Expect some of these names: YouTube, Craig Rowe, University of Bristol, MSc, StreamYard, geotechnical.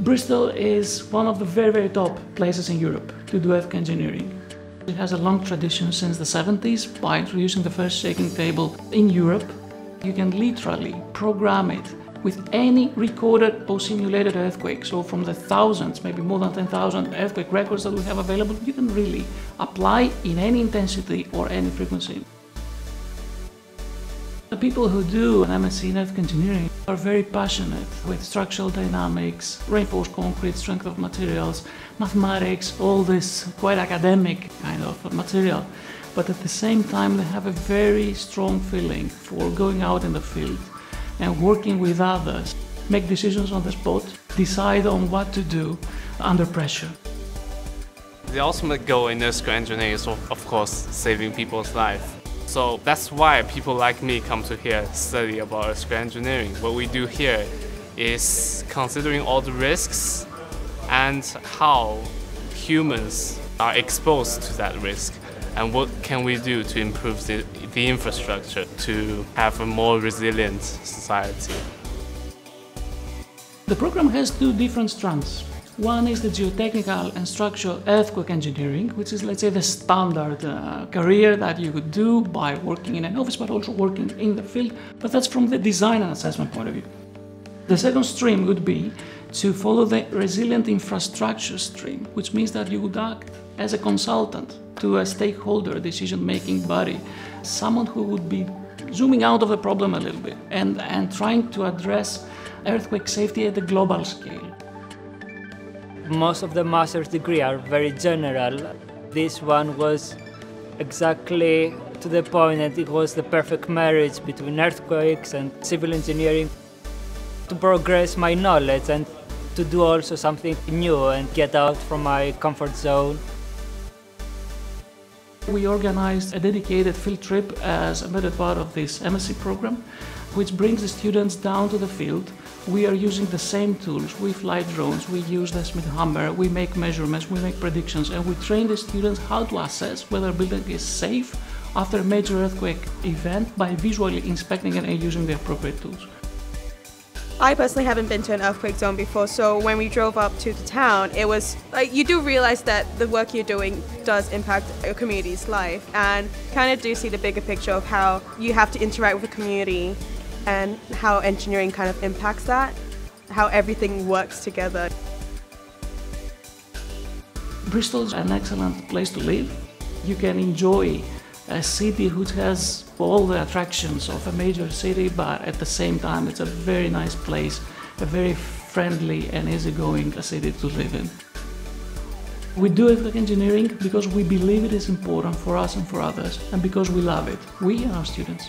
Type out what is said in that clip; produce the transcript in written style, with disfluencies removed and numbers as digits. Bristol is one of the very, very top places in Europe to do earth engineering. It has a long tradition since the 70s by introducing the first shaking table in Europe. You can literally program it with any recorded or simulated earthquake. So from the thousands, maybe more than 10,000 earthquake records that we have available, you can really apply in any intensity or any frequency. The people who do an MSc in earth engineering are very passionate with structural dynamics, reinforced concrete, strength of materials, mathematics, all this quite academic kind of material. But at the same time, they have a very strong feeling for going out in the field and working with others, make decisions on the spot, decide on what to do under pressure. The ultimate goal in earth engineering is, of course, saving people's lives. So that's why people like me come to here study about earth engineering. What we do here is considering all the risks and how humans are exposed to that risk and what can we do to improve the infrastructure to have a more resilient society. The program has two different strands. One is the geotechnical and structural earthquake engineering, which is, let's say, the standard career that you could do by working in an office, but also working in the field. But that's from the design and assessment point of view. The second stream would be to follow the resilient infrastructure stream, which means that you would act as a consultant to a stakeholder decision-making body, someone who would be zooming out of the problem a little bit and trying to address earthquake safety at a global scale. Most of the master's degree are very general. This one was exactly to the point that it was the perfect marriage between earthquakes and civil engineering. To progress my knowledge and to do also something new and get out from my comfort zone. We organized a dedicated field trip as a major part of this MSc program, which brings the students down to the field. We are using the same tools. We fly drones, we use the Smith hammer, we make measurements, we make predictions, and we train the students how to assess whether a building is safe after a major earthquake event by visually inspecting it and using the appropriate tools. I personally haven't been to an earthquake zone before, so when we drove up to the town, it was like you do realize that the work you're doing does impact your community's life, and kind of do see the bigger picture of how you have to interact with the community and how engineering kind of impacts that, how everything works together. Bristol's an excellent place to live. You can enjoy a city which has all the attractions of a major city, but at the same time it's a very nice place, a very friendly and easygoing city to live in. We do earthquake engineering because we believe it is important for us and for others, and because we love it, we and our students.